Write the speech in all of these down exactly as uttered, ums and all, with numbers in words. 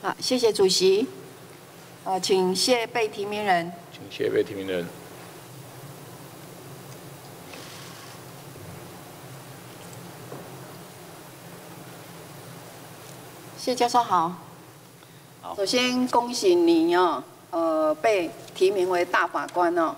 好，谢谢主席。呃，请谢被提名人。请谢被提名人。谢教授好。好。首先恭喜你哦，呃，被提名为大法官哦。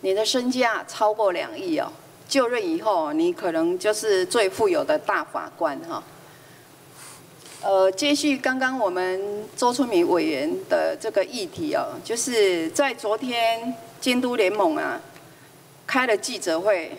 你的身价超过两亿哦。就任以后，你可能就是最富有的大法官哈、哦。 呃，接续刚刚我们周春米委员的这个议题哦，就是在昨天监督联盟啊开了记者会，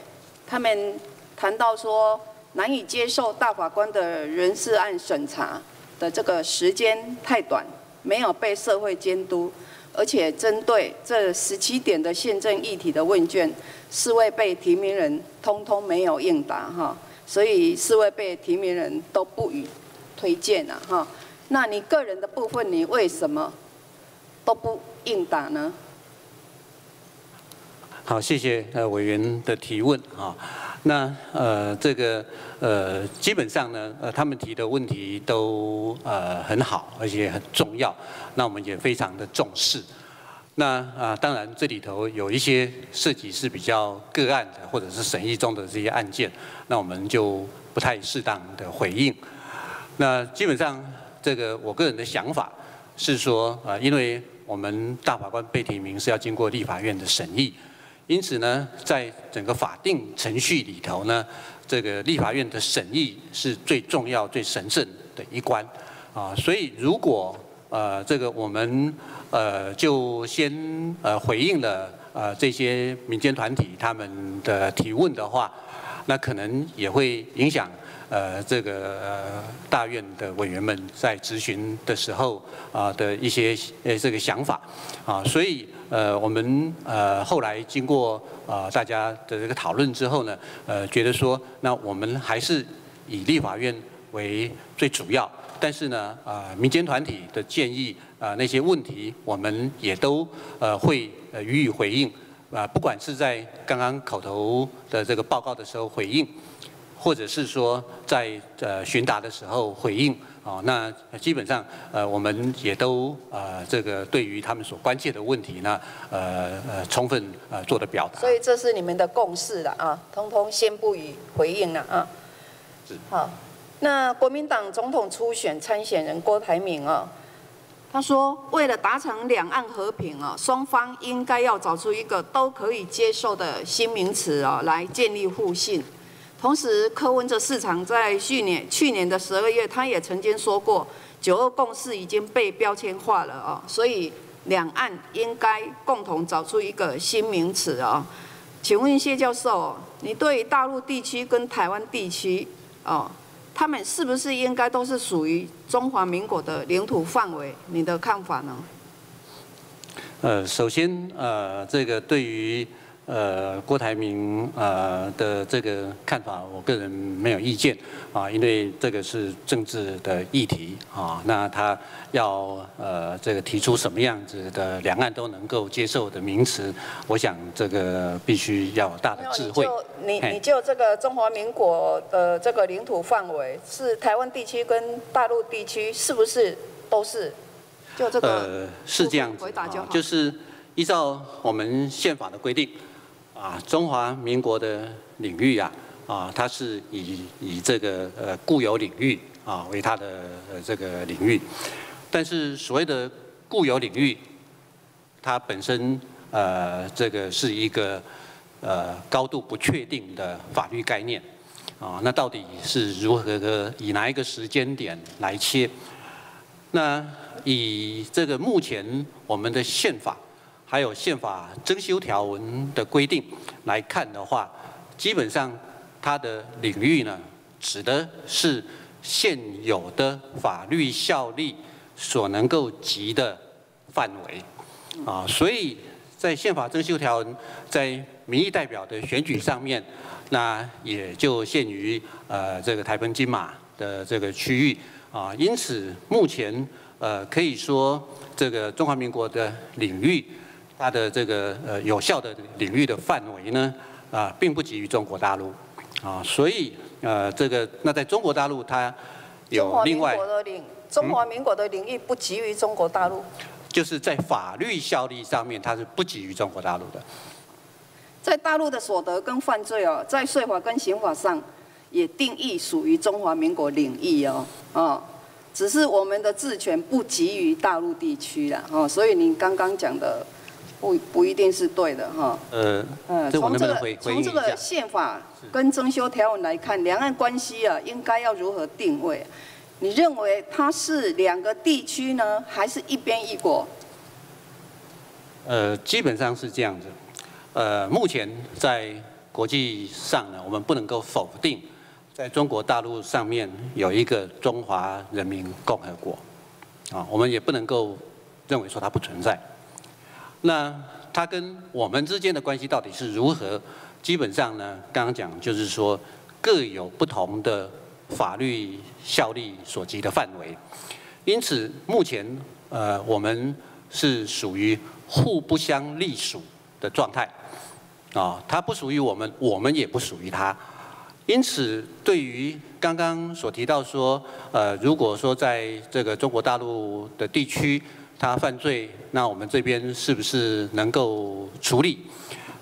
他们谈到说难以接受大法官的人事案审查的这个时间太短，没有被社会监督，而且针对这十七点的宪政议题的问卷，四位被提名人通通没有应答哈，所以四位被提名人都不予 推荐啊，哈，那你个人的部分，你为什么都不应答呢？好，谢谢呃委员的提问啊。那呃这个呃基本上呢，呃他们提的问题都呃很好，而且很重要，那我们也非常的重视。那啊、呃、当然这里头有一些涉及是比较个案的，或者是审议中的这些案件，那我们就不太适当的回应。 那基本上，这个我个人的想法是说，呃，因为我们大法官被提名是要经过立法院的审议，因此呢，在整个法定程序里头呢，这个立法院的审议是最重要、最神圣的一关啊。所以，如果呃，这个我们呃就先呃回应了呃这些民间团体他们的提问的话，那可能也会影响 呃，这个、呃、大院的委员们在质询的时候啊、呃、的一些呃这个想法啊，所以呃我们呃后来经过啊、呃、大家的这个讨论之后呢，呃觉得说那我们还是以立法院为最主要，但是呢啊、呃、民间团体的建议啊、呃、那些问题我们也都呃会呃予以回应啊、呃，不管是在刚刚口头的这个报告的时候回应， 或者是说在呃询答的时候回应啊、哦，那基本上呃我们也都呃这个对于他们所关切的问题呢呃呃充分呃做的表达。所以这是你们的共识了啊，通通先不予回应了啊。是。好，那国民党总统初选参选人郭台铭啊、哦，他说为了达成两岸和平啊、哦，双方应该要找出一个都可以接受的新名词啊、哦，来建立互信。 同时，柯文哲市长在去年去年的十二月，他也曾经说过，九二共识已经被标签化了哦，所以两岸应该共同找出一个新名词哦。请问谢教授，你对大陆地区跟台湾地区哦，他们是不是应该都是属于中华民国的领土范围？你的看法呢？呃，首先，呃，这个对于 呃，郭台铭呃的这个看法，我个人没有意见啊，因为这个是政治的议题啊。那他要呃这个提出什么样子的两岸都能够接受的名词，我想这个必须要有大的智慧。你你就这个中华民国的这个领土范围，是台湾地区跟大陆地区是不是都是？就这个呃是这样子啊，就是依照我们宪法的规定。 啊，中华民国的领域啊，啊，它是以以这个呃固有领域啊为它的呃这个领域，但是所谓的固有领域，它本身呃这个是一个呃高度不确定的法律概念啊，那到底是如何的以哪一个时间点来切？那以这个目前我们的宪法 还有宪法增修条文的规定来看的话，基本上它的领域呢，指的是现有的法律效力所能够及的范围啊，所以在宪法增修条文在民意代表的选举上面，那也就限于呃这个台澎金马的这个区域啊，因此目前呃可以说这个中华民国的领域， 它的这个呃有效的领域的范围呢，啊、呃，并不及于中国大陆，啊，所以呃这个那在中国大陆它有另外中华民国的领中华民国的领域不及于中国大陆。就是在法律效力上面，它是不及于中国大陆的。在大陆的所得跟犯罪哦，在税法跟刑法上也定义属于中华民国领域哦，哦，只是我们的治权不及于大陆地区啦，哦，所以您刚刚讲的不不一定是对的哈。呃，呃，从这个从这个宪法跟增修条文来看，两岸关系啊应该要如何定位？ 你认为它是两个地区呢，还是一边一国？呃，基本上是这样子。呃，目前在国际上呢，我们不能够否定，在中国大陆上面有一个中华人民共和国，啊，我们也不能够认为说它不存在。那它跟我们之间的关系到底是如何？基本上呢，刚刚讲就是说各有不同的 法律效力所及的范围，因此目前呃我们是属于互不相隶属的状态，啊，它不属于我们，我们也不属于它。因此，对于刚刚所提到说，呃，如果说在这个中国大陆的地区它犯罪，那我们这边是不是能够处理？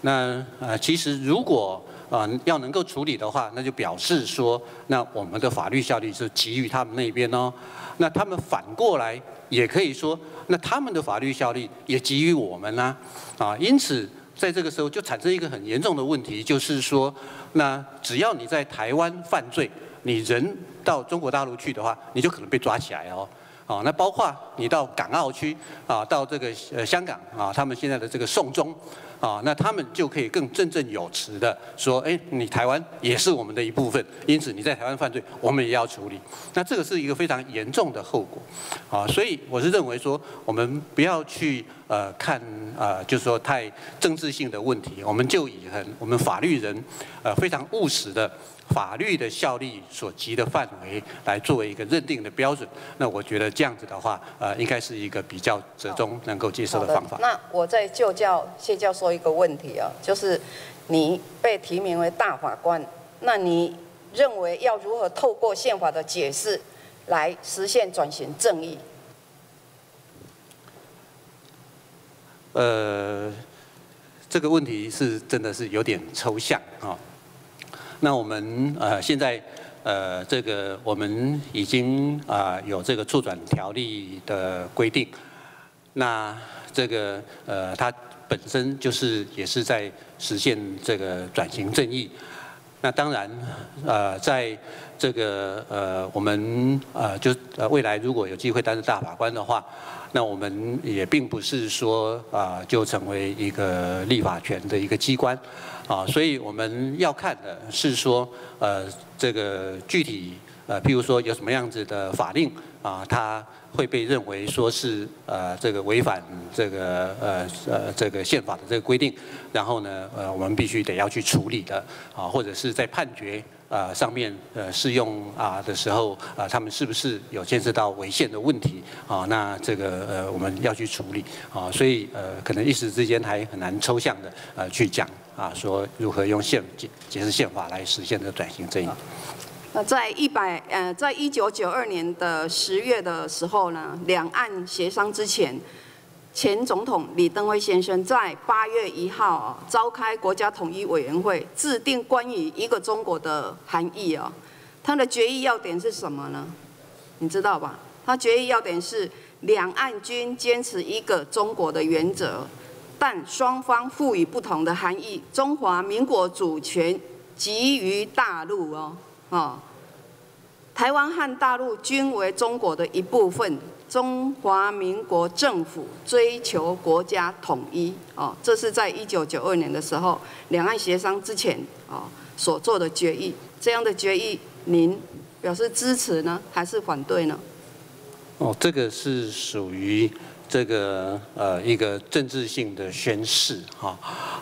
那呃，其实如果 啊，要能够处理的话，那就表示说，那我们的法律效力是给予他们那边哦。那他们反过来也可以说，那他们的法律效力也给予我们啦。啊，因此在这个时候就产生一个很严重的问题，就是说，那只要你在台湾犯罪，你人到中国大陆去的话，你就可能被抓起来哦。 啊，那包括你到港澳区啊，到这个呃香港啊，他们现在的这个送中啊，那他们就可以更振振有词的说，哎，你台湾也是我们的一部分，因此你在台湾犯罪，我们也要处理。那这个是一个非常严重的后果啊，所以我是认为说，我们不要去呃看呃，就是说太政治性的问题，我们就以很我们法律人呃非常务实的 法律的效力所及的范围来作为一个认定的标准，那我觉得这样子的话，呃，应该是一个比较折中能够接受的方法。那我再就教谢教授一个问题啊，就是你被提名为大法官，那你认为要如何透过宪法的解释来实现转型正义？呃，这个问题是真的是有点抽象啊。哦， 那我们呃现在呃这个我们已经啊、呃、有这个促转条例的规定，那这个呃它本身就是也是在实现这个转型正义。那当然呃在这个呃我们呃就呃未来如果有机会担任大法官的话，那我们也并不是说啊、呃、就成为一个立法权的一个机关。 啊，所以我们要看的是说，呃，这个具体呃，譬如说有什么样子的法令啊，它会被认为说是呃，这个违反这个呃呃这个宪法的这个规定，然后呢，呃，我们必须得要去处理的啊，或者是在判决 呃，上面呃适用啊的时候啊，他们是不是有牵涉到违宪的问题啊？那这个呃我们要去处理啊，所以呃可能一时之间还很难抽象的呃去讲啊，说如何用宪解解释宪法来实现的转型正义。那在一百呃在一九九二年的十月的时候呢，两岸协商之前，前总统李登辉先生在八月一号啊，召开国家统一委员会，制定关于一个中国的含义啊。他的决议要点是什么呢？你知道吧？他决议要点是两岸均坚持一个中国的原则，但双方赋予不同的含义。中华民国主权基于大陆哦，哦，台湾和大陆均为中国的一部分。 中华民国政府追求国家统一，哦，这是在一九九二年的时候，两岸协商之前，哦，所做的决议。这样的决议，您表示支持呢，还是反对呢？哦，这个是属于这个呃一个政治性的宣示哈。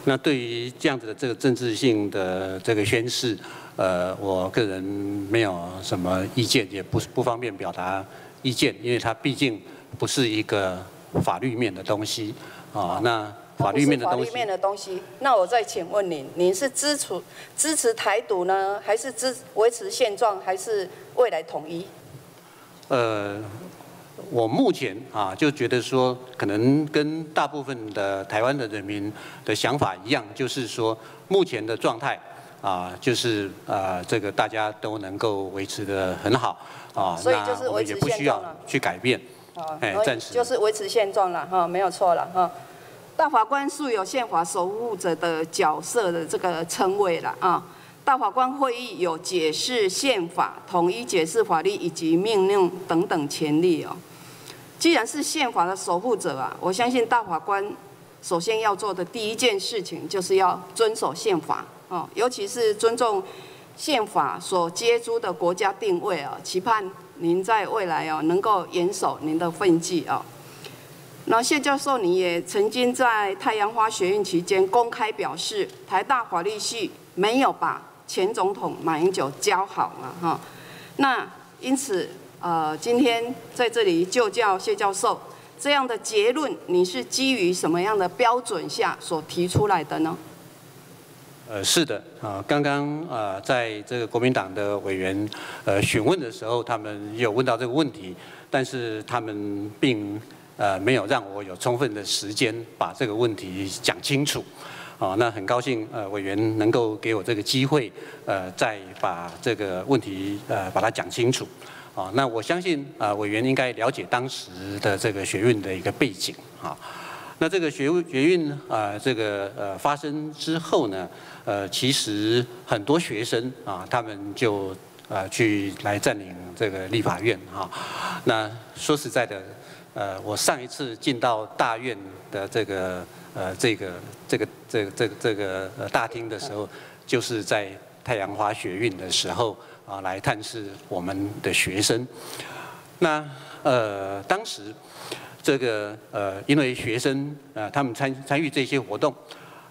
那对于这样子的这个政治性的这个宣示，呃，我个人没有什么意见，也不不方便表达 意见，因为它毕竟不是一个法律面的东西啊。那法律面的东西，法律面的东西。那我再请问您，您是支持支持台独呢，还是支维持现状，还是未来统一？呃，我目前啊就觉得说，可能跟大部分的台湾的人民的想法一样，就是说目前的状态啊，就是呃这个大家都能够维持得很好啊，那我们也不需要去改变，哎，暂时就是维持现状了哈，没有错了哈。 大法官素有宪法守护者的角色的这个称谓了啊！大法官会议有解释宪法、统一解释法律以及命令等等权利哦。既然是宪法的守护者啊，我相信大法官首先要做的第一件事情就是要遵守宪法哦，尤其是尊重宪法所接诸的国家定位啊。期盼您在未来哦能够严守您的分际哦。 那谢教授，你也曾经在太阳花学运期间公开表示，台大法律系没有把前总统马英九教好嘛，哈。那因此，呃，今天在这里就教谢教授，这样的结论你是基于什么样的标准下所提出来的呢？呃，是的，啊、呃，刚刚呃，在这个国民党的委员呃询问的时候，他们有问到这个问题，但是他们并 呃，没有让我有充分的时间把这个问题讲清楚，啊，那很高兴呃委员能够给我这个机会，呃，再把这个问题呃把它讲清楚，啊，那我相信啊、呃、委员应该了解当时的这个学运的一个背景啊，那这个学学运啊、呃、这个呃发生之后呢，呃其实很多学生啊他们就呃去来占领这个立法院啊，那说实在的。 呃，我上一次进到大院的这个呃这个这个这个这个这个呃大厅的时候，就是在太阳花学运的时候啊，来探视我们的学生。那呃当时这个呃，因为学生呃他们参参与这些活动，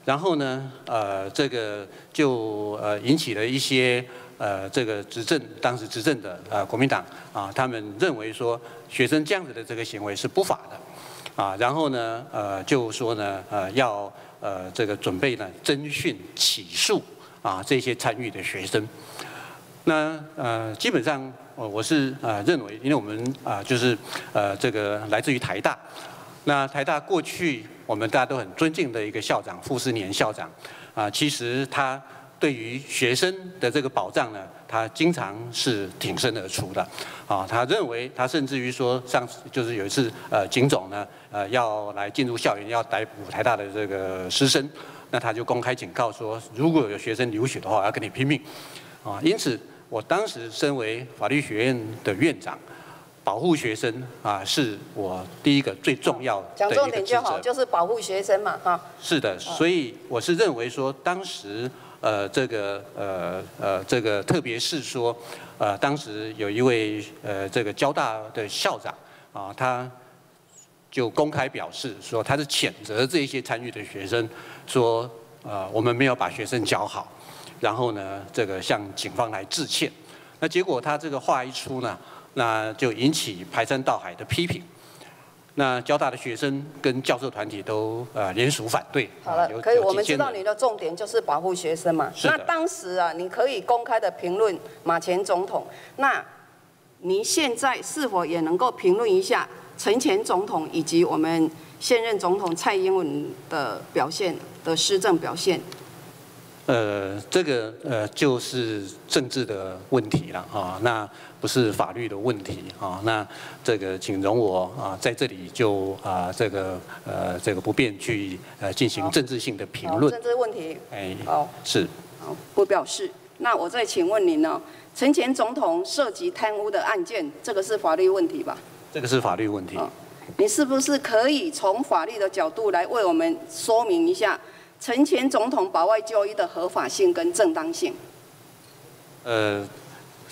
然后呢呃这个就呃引起了一些。 呃，这个执政当时执政的呃国民党啊，他们认为说学生这样子的这个行为是不法的，啊，然后呢，呃，就说呢，呃，要呃这个准备呢侦讯起诉啊这些参与的学生。那呃，基本上我我是呃认为，因为我们啊、呃、就是呃这个来自于台大，那台大过去我们大家都很尊敬的一个校长傅斯年校长啊、呃，其实他。 对于学生的这个保障呢，他经常是挺身而出的，啊，他认为他甚至于说上次就是有一次，呃，警总呢，呃，要来进入校园要逮捕台大的这个师生，那他就公开警告说，如果有学生流血的话，我要跟你拼命，啊，因此我当时身为法律学院的院长，保护学生啊，是我第一个最重要的一个职责。讲重点就好，就是保护学生嘛，哈。是的，所以我是认为说当时。 呃，这个呃呃，这个特别是说，呃，当时有一位呃，这个交大的校长啊，他就公开表示说，他是谴责这些参与的学生，说呃，我们没有把学生教好，然后呢，这个向警方来致歉。那结果他这个话一出呢，那就引起排山倒海的批评。 那交大的学生跟教授团体都呃联署反对。好了，可以，我们知道你的重点就是保护学生嘛。那当时啊，你可以公开的评论马前总统，那您现在是否也能够评论一下陈前总统以及我们现任总统蔡英文的表现的施政表现？ 呃，这个呃就是政治的问题了啊，那不是法律的问题啊，那这个请容我啊在这里就啊这个呃这个不便去呃进行政治性的评论。政治问题。哎，好，是。好，不表示。那我再请问您呢、哦，陈前总统涉及贪污的案件，这个是法律问题吧？这个是法律问题。哦、你是不是可以从法律的角度来为我们说明一下？ 陈前总统保外就医的合法性跟正当性，呃，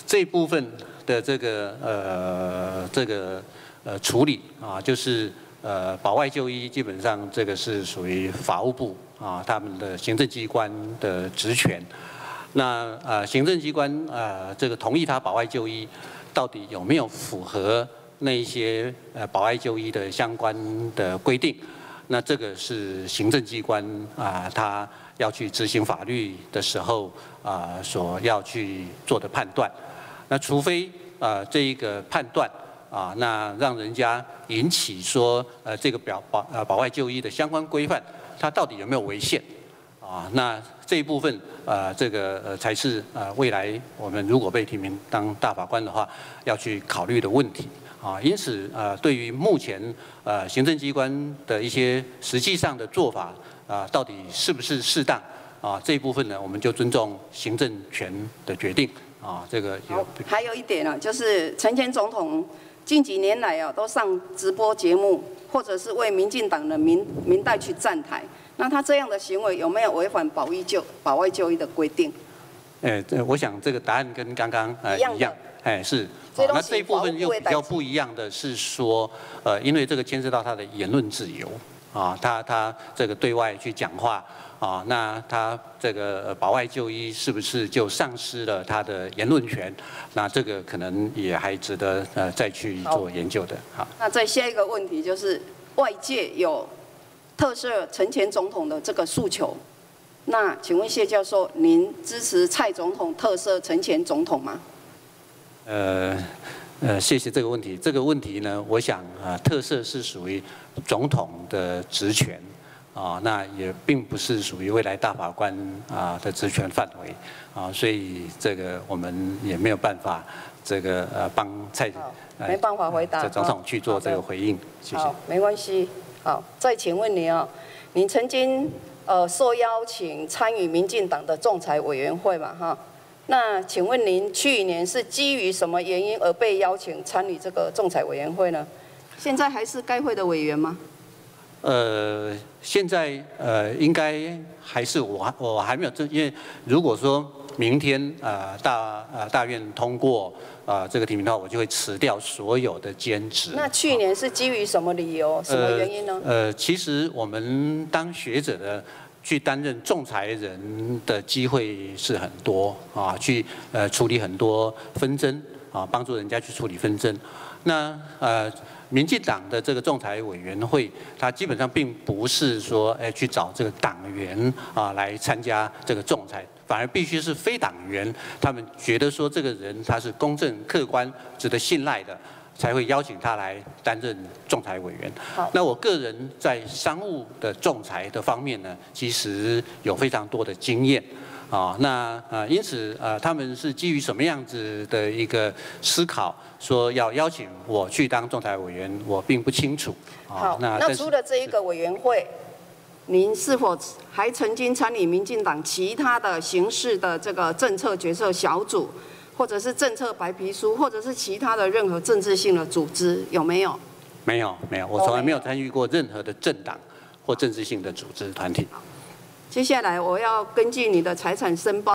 这部分的这个呃这个呃处理啊，就是呃保外就医基本上这个是属于法务部啊他们的行政机关的职权。那呃行政机关呃这个同意他保外就医，到底有没有符合那一些呃保外就医的相关的规定？ 那这个是行政机关啊、呃，他要去执行法律的时候啊、呃，所要去做的判断。那除非啊、呃，这一个判断啊，那让人家引起说，呃，这个表保呃保外就医的相关规范，它到底有没有违宪？啊，那这一部分啊、呃，这个呃才是呃未来我们如果被提名当大法官的话，要去考虑的问题。 啊，因此，呃，对于目前呃行政机关的一些实际上的做法，啊、呃，到底是不是适当？啊，这一部分呢，我们就尊重行政权的决定。啊，这个有。还有一点啊，就是陈前总统近几年来啊，都上直播节目，或者是为民进党的民民代去站台。那他这样的行为有没有违反保医就保外就医的规定？哎、欸，我想这个答案跟刚刚呃一样。一样 哎，是。好，那这一部分又比较不一样的是说，呃，因为这个牵涉到他的言论自由啊，他他这个对外去讲话啊，那他这个保外就医是不是就丧失了他的言论权？那这个可能也还值得呃再去做研究的。好，那再下一个问题就是，外界有特赦陈前总统的这个诉求，那请问谢教授，您支持蔡总统特赦陈前总统吗？ 呃，呃，谢谢这个问题。这个问题呢，我想啊、呃，特赦是属于总统的职权啊、呃，那也并不是属于未来大法官啊、呃、的职权范围啊、呃，所以这个我们也没有办法这个呃帮蔡没办法回答、呃、总统去做这个回应。谢谢。没关系。好，再请问您啊、哦，您曾经呃受邀请参与民进党的仲裁委员会嘛？哈。 那请问您去年是基于什么原因而被邀请参与这个仲裁委员会呢？现在还是该会的委员吗？呃，现在呃应该还是我我还没有正，因为如果说明天呃大呃大院通过呃这个提名的话，我就会辞掉所有的兼职。那去年是基于什么理由、什么原因呢？呃, 呃，其实我们当学者的。 去担任仲裁人的机会是很多啊，去呃处理很多纷争啊，帮助人家去处理纷争。那呃，民进党的这个仲裁委员会，它基本上并不是说哎、欸、去找这个党员啊来参加这个仲裁，反而必须是非党员，他们觉得说这个人他是公正、客观、值得信赖的。 才会邀请他来担任仲裁委员。那我个人在商务的仲裁的方面呢，其实有非常多的经验啊、哦。那呃，因此呃，他们是基于什么样子的一个思考，说要邀请我去当仲裁委员，我并不清楚。哦、好，那那除了这一个委员会，您是否还曾经参与民进党其他的形式的这个政策决策小组？ 或者是政策白皮书，或者是其他的任何政治性的组织，有没有？没有，没有，我从来没有参与过任何的政党或政治性的组织团体。接下来我要根据你的财产申报。